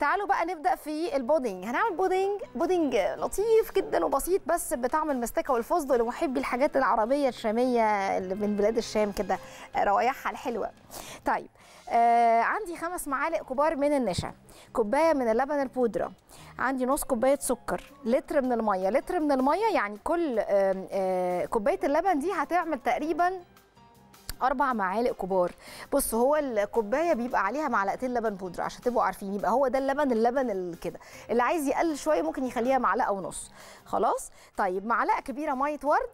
تعالوا بقى نبدأ في البودينج. هنعمل بودينج لطيف جدا وبسيط، بس بطعم المستكة والفستق لمحبي الحاجات العربية الشامية اللي من بلاد الشام كده، روايحها الحلوة. طيب عندي 5 معالق كبار من النشا، كوباية من اللبن البودرة، عندي نص كوباية سكر، لتر من المية. لتر من المية يعني كل كوباية اللبن دي هتعمل تقريبا 4 معالق كبار. بص، هو الكوبايه بيبقى عليها 2 معلقتين لبن بودره عشان تبقوا عارفين، يبقى هو ده اللبن كده. اللي عايز يقلل شويه ممكن يخليها 1.5 معلقه. خلاص. طيب 1 معلقه كبيره ميه ورد،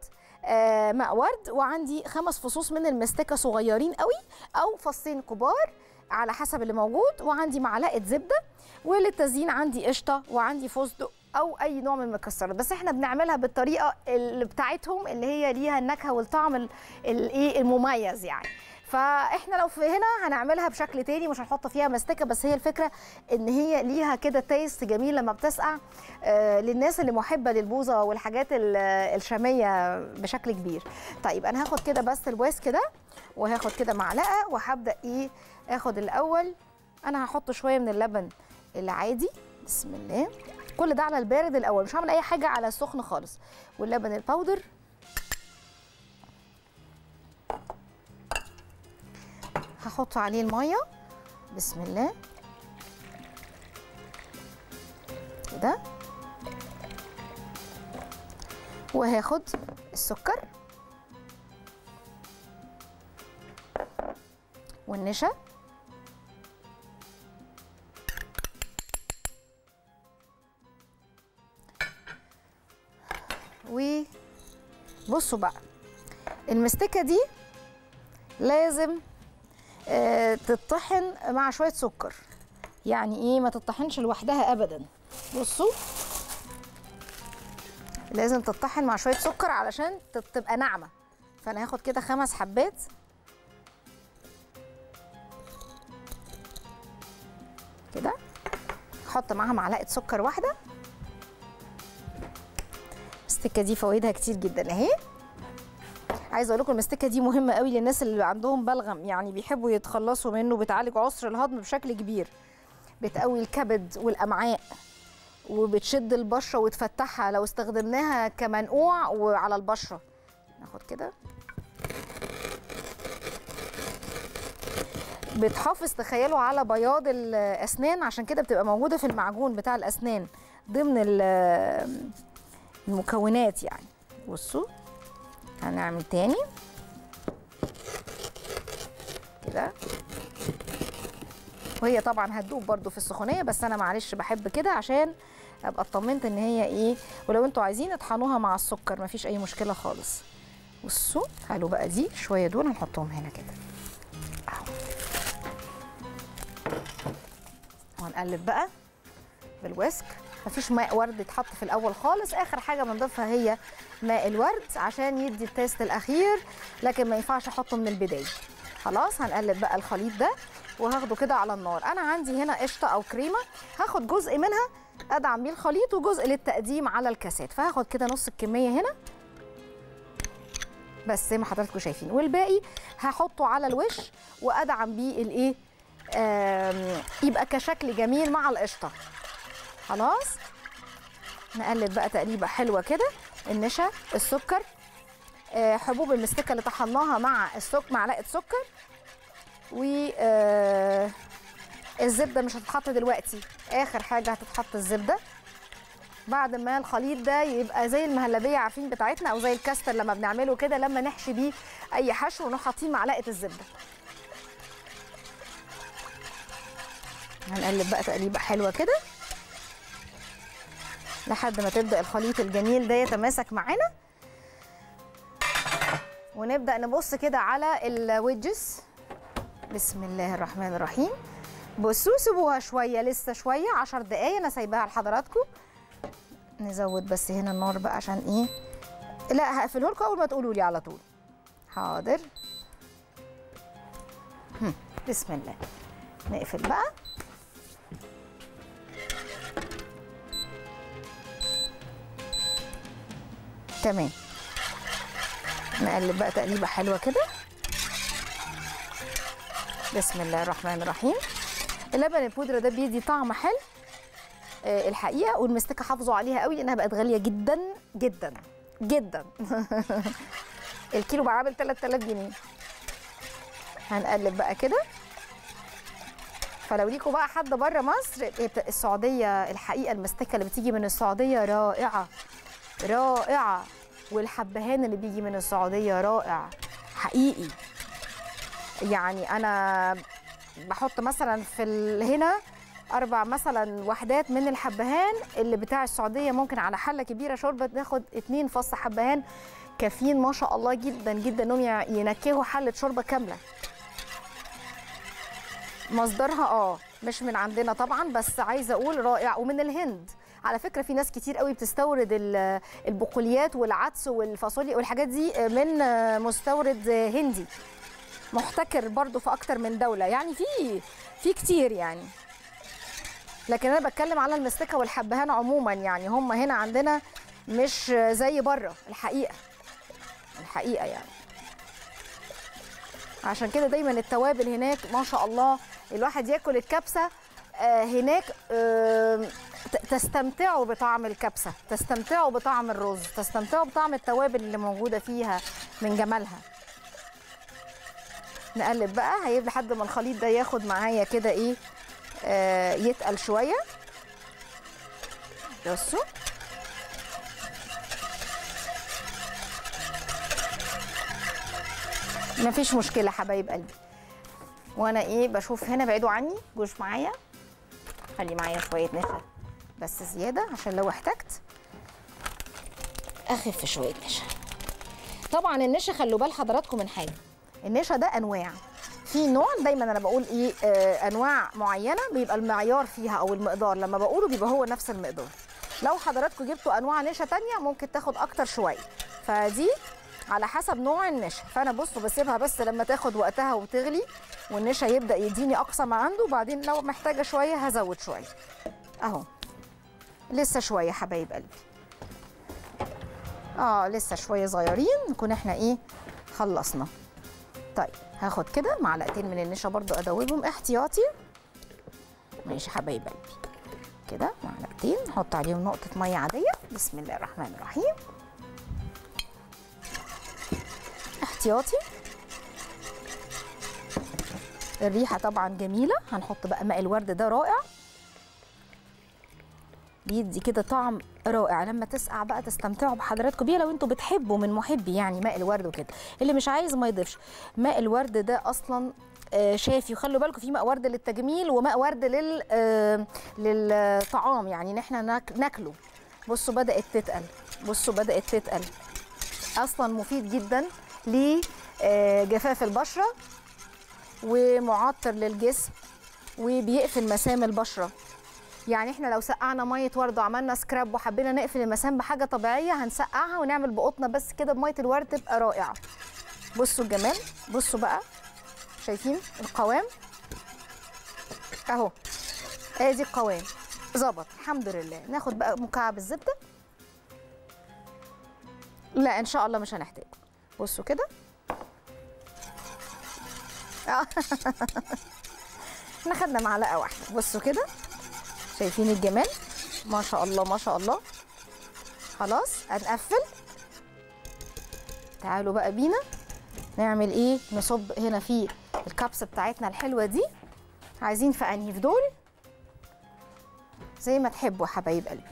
ماء ورد، وعندي 5 فصوص من المستكه صغيرين قوي او فصين كبار على حسب اللي موجود، وعندي 1 معلقه زبده، وللتزيين عندي قشطه وعندي فستق او اي نوع من المكسرات، بس احنا بنعملها بالطريقه اللي بتاعتهم اللي هي ليها النكهه والطعم الايه المميز يعني. فاحنا لو في هنا هنعملها بشكل تاني، مش هنحط فيها مستكه، بس هي الفكره ان هي ليها كده تيست جميل لما بتسقع للناس اللي محبه للبوظه والحاجات الشاميه بشكل كبير. طيب انا هاخد كده بس الواس كده، وهاخد كده معلقه، وهبدا ايه اخد الاول. انا هحط شويه من اللبن العادي، بسم الله، كل ده على البارد الاول، مش هعمل اي حاجه على السخن خالص. واللبن الباودر هحط عليه الميه، بسم الله كده، وهاخد السكر والنشا و بصوا بقى. المستكه دي لازم تتطحن مع شويه سكر، يعني ايه ما تتطحنش لوحدها ابدا. بصوا، لازم تتطحن مع شويه سكر علشان تبقى ناعمه. فانا هاخد كده 5 حبات، كده احط معاها 1 معلقه سكر. المستكه دي فوائدها كتير جدا اهي. عايزه اقول لكم المستكه دي مهمه قوي للناس اللي عندهم بلغم، يعني بيحبوا يتخلصوا منه، بتعالج عسر الهضم بشكل كبير، بتقوي الكبد والامعاء، وبتشد البشره وتفتحها لو استخدمناها كمنقوع وعلى البشره. ناخد كده، بتحافظ تخيلوا على بياض الاسنان، عشان كده بتبقى موجوده في المعجون بتاع الاسنان ضمن المكونات يعني. بصوا هنعمل تاني كده، وهي طبعا هتدوب برضو في السخونيه، بس انا معلش بحب كده عشان ابقى اطمنت ان هي ايه. ولو انتوا عايزين اطحنوها مع السكر مفيش اي مشكله خالص. بصوا تعالوا بقى، دي شويه دول هنحطهم هنا كده وهنقلب بقى بالوسك. مفيش ماء ورد يتحط في الاول خالص، اخر حاجه بنضيفها هي ماء الورد عشان يدي التيست الاخير، لكن ما ينفعش احطه من البدايه. خلاص هنقلب بقى الخليط ده وهاخده كده على النار. انا عندي هنا قشطه او كريمه، هاخد جزء منها ادعم بيه الخليط وجزء للتقديم على الكاسات، فهاخد كده نص الكميه هنا بس زي ما حضراتكم شايفين، والباقي هحطه على الوش وادعم بيه الايه يبقى كشكل جميل مع القشطه. خلاص نقلب بقى تقليبه حلوه كده. النشا، السكر، حبوب المستكه اللي طحناها مع السكر، 1 معلقه سكر، والزبده مش هتتحط دلوقتي، اخر حاجه هتتحط الزبده بعد ما الخليط ده يبقى زي المهلبيه عارفين بتاعتنا، او زي الكاستر لما بنعمله كده لما نحشي بيه اي حشو، ونروح حاطين 1 معلقه الزبده. هنقلب بقى تقليبه حلوه كده لحد ما تبدأ الخليط الجميل ده يتماسك معانا، ونبدأ نبص كده على الويدجز. بسم الله الرحمن الرحيم. بصوا سيبوها شوية، لسه شوية 10 دقايق أنا سايباها لحضراتكم. نزود بس هنا النار بقى عشان إيه، لا هقفله لكم أول ما تقولوا لي على طول. حاضر، بسم الله. نقفل بقى. تمام، نقلب بقى تقليبه حلوه كده. بسم الله الرحمن الرحيم. اللبن البودره ده بيدي طعم حلو الحقيقه، والمستكه حافظوا عليها قوي انها بقت غاليه جدا جدا جدا. الكيلو بقى عامل 3000 جنيه. هنقلب بقى كده. فلو ليكوا بقى حد بره مصر، السعوديه الحقيقه المستكه اللي بتيجي من السعوديه رائعه رائعه، والحبهان اللي بيجي من السعوديه رائع حقيقي. يعني انا بحط مثلا في هنا 4 مثلا وحدات من الحبهان اللي بتاع السعوديه، ممكن على حله كبيره شوربه ناخد 2 فص حبهان كافيين ما شاء الله جدا جدا انهم ينكهوا حله شوربه كامله. مصدرها مش من عندنا طبعا، بس عايزه اقول رائع، ومن الهند على فكره. في ناس كتير قوي بتستورد البقوليات والعدس والفاصوليا والحاجات دي من مستورد هندي محتكر برضو في اكتر من دوله، يعني في كتير يعني. لكن انا بتكلم على المستكه والحبهان عموما، يعني هم هنا عندنا مش زي بره الحقيقه يعني. عشان كده دايما التوابل هناك ما شاء الله، الواحد ياكل الكبسه هناك تستمتعوا بطعم الكبسه، تستمتعوا بطعم الرز، تستمتعوا بطعم التوابل اللي موجوده فيها من جمالها. نقلب بقى هيبقى لحد ما الخليط ده ياخد معايا كده ايه يتقل شويه. بصوا مفيش مشكله حبايب قلبي. وانا بشوف هنا، بعيدوا عني جوش معايا، خلي معايا شويه نشا بس زياده عشان لو احتجت اخف شويه نشا. طبعا النشا خلوا بال حضراتكم من حاجه، النشا ده انواع، في نوع دايما انا بقول انواع معينه بيبقى المعيار فيها او المقدار لما بقوله بيبقى هو نفس المقدار. لو حضراتكم جبتوا انواع نشا تانية ممكن تاخد اكتر شويه، فدي على حسب نوع النشا. فانا بصوا بسيبها بس لما تاخد وقتها وتغلي والنشا يبدا يديني اقصى ما عنده، وبعدين لو محتاجه شويه هزود شويه اهو. لسه شويه حبايب قلبي، لسه شويه صغيرين نكون احنا خلصنا. طيب هاخد كده معلقتين من النشا برضو ادوبهم احتياطي، ماشي حبايب قلبي. كده معلقتين نحط عليهم نقطه ميه عاديه، بسم الله الرحمن الرحيم، احتياطي. الريحه طبعا جميله. هنحط بقى ماء الورد ده رائع، بيدي كده طعم رائع. لما تسقع بقى تستمتعوا بحضراتكم بيه لو انتوا بتحبوا، من محبي يعني ماء الورد وكده. اللي مش عايز ما يضيفش ماء الورد ده اصلا شافي. وخلوا بالكم في ماء ورد للتجميل وماء ورد للطعام، يعني ان احنا ناكله. بصوا بدات تتقل، بصوا بدات تتقل، اصلا مفيد جدا لجفاف البشره ومعطر للجسم وبيقفل مسام البشره. يعني احنا لو سقعنا ميه ورد وعملنا سكراب وحبينا نقفل المسام بحاجه طبيعيه هنسقعها ونعمل بقطنا بس كده بميه الورد، تبقى رائعه. بصوا الجمال، بصوا بقى شايفين القوام اهو، ادي القوام ظبط الحمد لله. ناخد بقى مكعب الزبده، لا ان شاء الله مش هنحتاجه. بصوا كده احنا خدنا معلقه واحده. بصوا كده شايفين الجمال ما شاء الله ما شاء الله. خلاص هنقفل. تعالوا بقى بينا نعمل نصب هنا في الكبسه بتاعتنا الحلوه دي. عايزين في انهي؟ في دول زي ما تحبوا حبايب قلبي،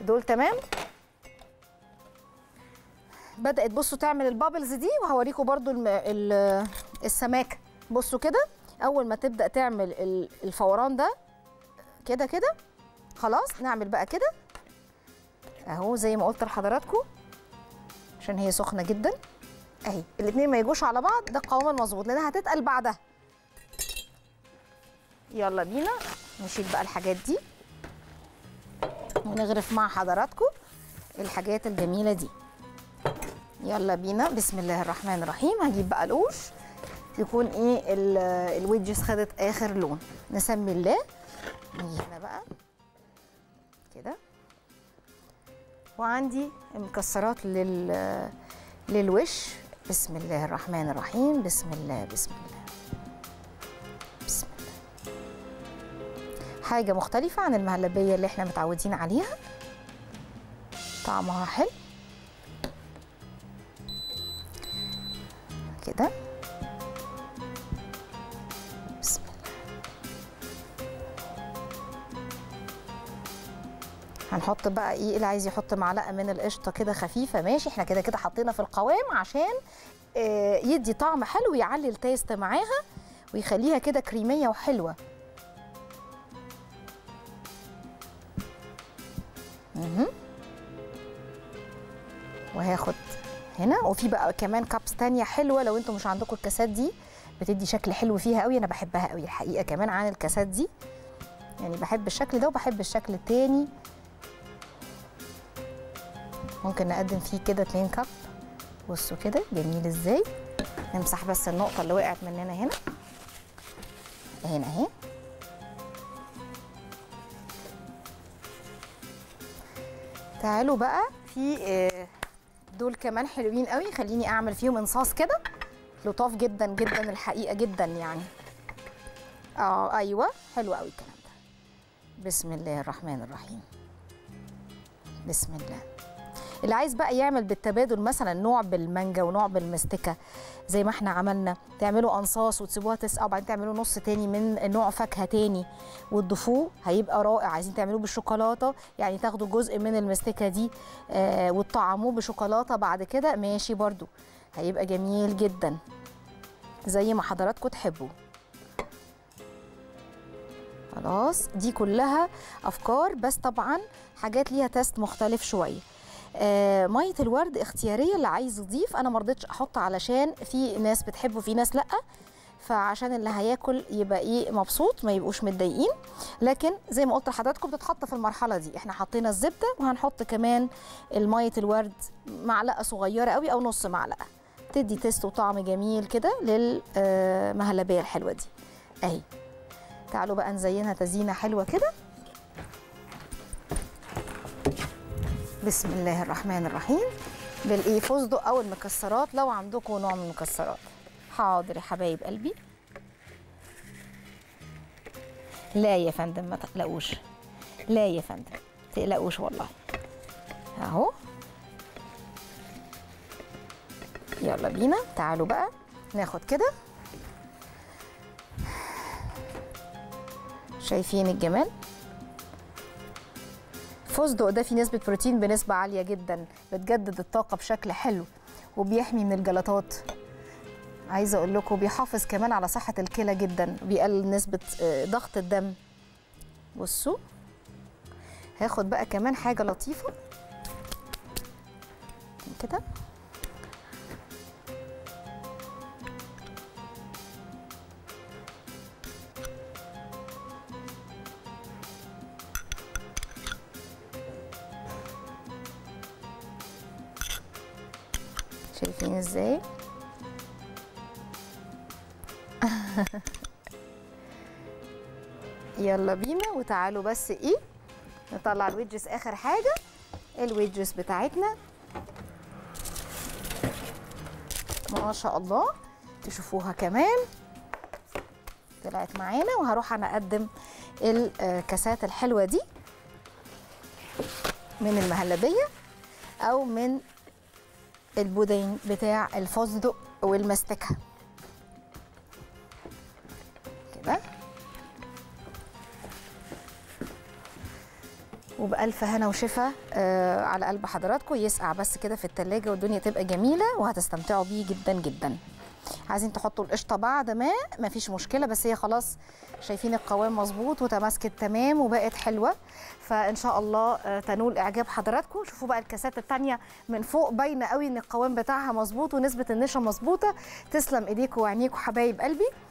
دول تمام. بدأت بصوا تعمل البابلز دي، وهوريكم برضو السماكه. بصوا كده اول ما تبدأ تعمل الفوران ده كده كده خلاص، نعمل بقى كده اهو زي ما قلت لحضراتكم عشان هي سخنه جدا اهي. الاتنين ما يجوش على بعض، ده القوام المظبوط لانها هتتقل بعدها. يلا بينا نشيل بقى الحاجات دي ونغرف مع حضراتكم الحاجات الجميله دي. يلا بينا بسم الله الرحمن الرحيم. هجيب بقى القوش يكون الويدجز خدت اخر لون، نسمي الله. نيجي هنا بقى كده، وعندي مكسرات للوش. بسم الله الرحمن الرحيم، بسم الله بسم الله بسم الله. حاجة مختلفة عن المهلبية اللي احنا متعودين عليها، طعمها حلو كده. بسم الله. هنحط بقى ايه؟ اللي عايز يحط معلقة من القشطة كده خفيفة، ماشي. احنا كده كده حطينا في القوام عشان يدي طعم حلو، يعلي التيست معاها ويخليها كده كريمية وحلوة. وهاخد هنا، وفي بقى كمان كابس تانية حلوة لو انتم مش عندكم الكاسات دي، بتدي شكل حلو فيها قوي. انا بحبها قوي الحقيقة كمان عن الكاسات دي، يعني بحب الشكل ده وبحب الشكل التاني. ممكن نقدم فيه كده 2 كاب. بصوا كده جميل ازاي. نمسح بس النقطة اللي وقعت مننا هنا اهي. تعالوا بقى في دول كمان حلوين قوي، خليني اعمل فيهم انصاص كده. لطاف جدا جدا الحقيقه، جدا يعني. ايوه حلو قوي الكلام ده. بسم الله الرحمن الرحيم. بسم الله. اللي عايز بقى يعمل بالتبادل مثلا نوع بالمانجا ونوع بالمستكه زي ما احنا عملنا، تعملوا انصاص وتسيبوها تسقع، وبعدين تعملوا نص تاني من نوع فاكهه تاني وتضيفوه، هيبقى رائع. عايزين تعملوه بالشوكولاته، يعني تاخدوا جزء من المستكه دي وتطعموه بشوكولاته بعد كده، ماشي، برضو هيبقى جميل جدا زي ما حضراتكم تحبوا. خلاص، دي كلها افكار، بس طبعا حاجات ليها تيست مختلف شويه. ميه الورد اختياريه، اللي عايز يضيف. انا ما رضيتش احط علشان في ناس بتحبه وفي ناس لا، فعشان اللي هياكل يبقى ايه، مبسوط، ما يبقوش متضايقين. لكن زي ما قلت لحضراتكم بتتحط في المرحله دي. احنا حطينا الزبده وهنحط كمان ميه الورد، معلقه صغيره قوي او نص معلقه، تدي تيست وطعم جميل كده للمهلبيه الحلوه دي اهي. تعالوا بقى نزينها تزيينه حلوه كده. بسم الله الرحمن الرحيم. بالايه، فستق او المكسرات لو عندكم نوع من المكسرات. حاضر يا حبايب قلبي. لا يا فندم ما تقلقوش، لا يا فندم ما تقلقوش والله. اهو يلا بينا. تعالوا بقى ناخد كده، شايفين الجمال. الفستق ده فيه نسبة بروتين بنسبة عالية جدا، بتجدد الطاقة بشكل حلو وبيحمي من الجلطات. عايزة أقول لكم بيحافظ كمان على صحة الكلى جدا، وبيقلل نسبة ضغط الدم. بصوا، هاخد بقى كمان حاجة لطيفة كده. شايفين ازاي؟ يلا بينا. وتعالوا بس ايه، نطلع الويدجز. اخر حاجه الويدجز بتاعتنا، ما شاء الله، تشوفوها كمان طلعت معانا. وهروح انا اقدم الكاسات الحلوه دي من المهلبيه او من البودينج بتاع الفستق والمستكة كده. وبألف هنا وشفا على قلب حضراتكم. يسقع بس كده في التلاجة والدنيا تبقى جميلة، وهتستمتعوا بيه جدا جدا. عايزين تحطوا القشطة بعد ما فيش مشكلة، بس هي خلاص شايفين القوام مظبوط وتماسكت تمام وبقت حلوة، فإن شاء الله تنول إعجاب حضراتكم. شوفوا بقى الكاسات التانية من فوق، باينة قوي إن القوام بتاعها مظبوط ونسبة النشا مظبوطة. تسلم إيديكم وعينيكم حبايب قلبي.